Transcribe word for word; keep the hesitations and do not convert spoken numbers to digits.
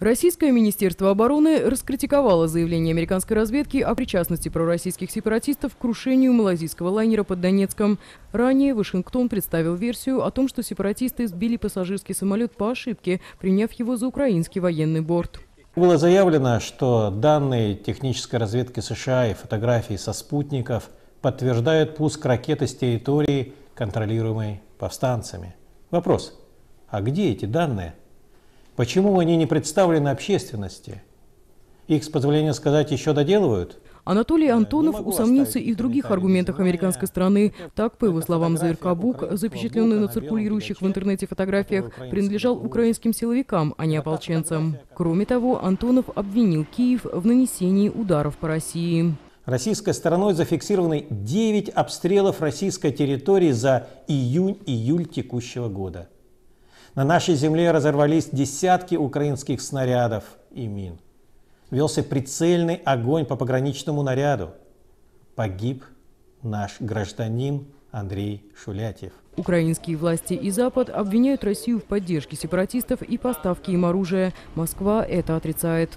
Российское министерство обороны раскритиковало заявление американской разведки о причастности пророссийских сепаратистов к крушению малазийского лайнера под Донецком. Ранее Вашингтон представил версию о том, что сепаратисты сбили пассажирский самолет по ошибке, приняв его за украинский военный борт. Было заявлено, что данные технической разведки США и фотографии со спутников подтверждают пуск ракеты с территории, контролируемой повстанцами. Вопрос: а где эти данные? Почему они не представлены общественности? Их, с позволения сказать, еще доделывают? Анатолий Антонов усомнился и в других аргументах американской стороны. Так, по его словам, ЗРК Бук, запечатленный на циркулирующих в интернете фотографиях, принадлежал украинским силовикам, а не ополченцам. Кроме того, Антонов обвинил Киев в нанесении ударов по России. Российской стороной зафиксированы девять обстрелов российской территории за июнь-июль текущего года. На нашей земле разорвались десятки украинских снарядов и мин. Велся прицельный огонь по пограничному наряду. Погиб наш гражданин Андрей Шулятьев. Украинские власти и Запад обвиняют Россию в поддержке сепаратистов и поставке им оружия. Москва это отрицает.